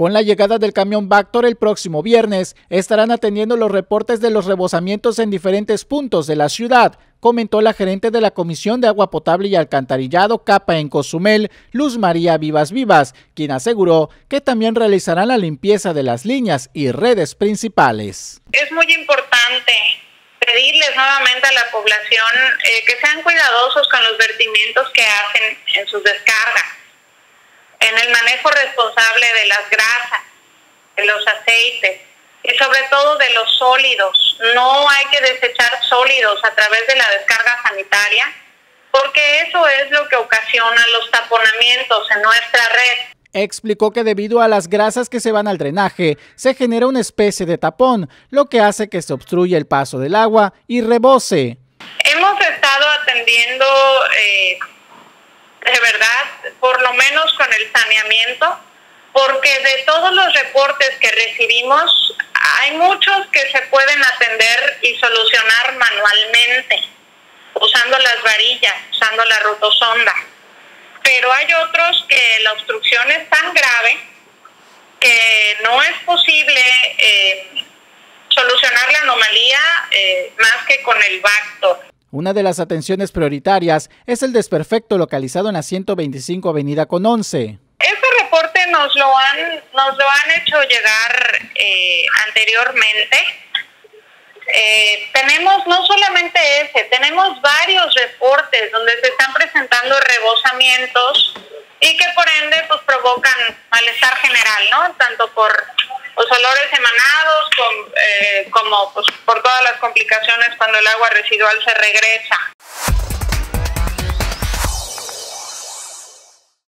Con la llegada del camión Vactor el próximo viernes, estarán atendiendo los reportes de los rebosamientos en diferentes puntos de la ciudad, comentó la gerente de la Comisión de Agua Potable y Alcantarillado CAPA en Cozumel, Luz María Vivas Vivas, quien aseguró que también realizarán la limpieza de las líneas y redes principales. Es muy importante pedirles nuevamente a la población que sean cuidadosos con los vertimientos que hacen en sus descargas, en el manejo responsable de las grasas, de los aceites y sobre todo de los sólidos. No hay que desechar sólidos a través de la descarga sanitaria, porque eso es lo que ocasiona los taponamientos en nuestra red. Explicó que debido a las grasas que se van al drenaje, se genera una especie de tapón, lo que hace que se obstruya el paso del agua y rebose. Hemos estado atendiendo, de verdad, por lo menos con el saneamiento, porque de todos los reportes que recibimos, hay muchos que se pueden atender y solucionar manualmente, usando las varillas, usando la rotosonda. Pero hay otros que la obstrucción es tan grave que no es posible solucionar la anomalía más que con el Vactor. Una de las atenciones prioritarias es el desperfecto localizado en la 125 Avenida con 11. Este reporte nos lo han hecho llegar anteriormente. Tenemos no solamente ese, tenemos varios reportes donde se están presentando rebosamientos y que por ende pues provocan malestar general, ¿no? Tanto por los olores emanados como pues, por todas las complicaciones cuando el agua residual se regresa.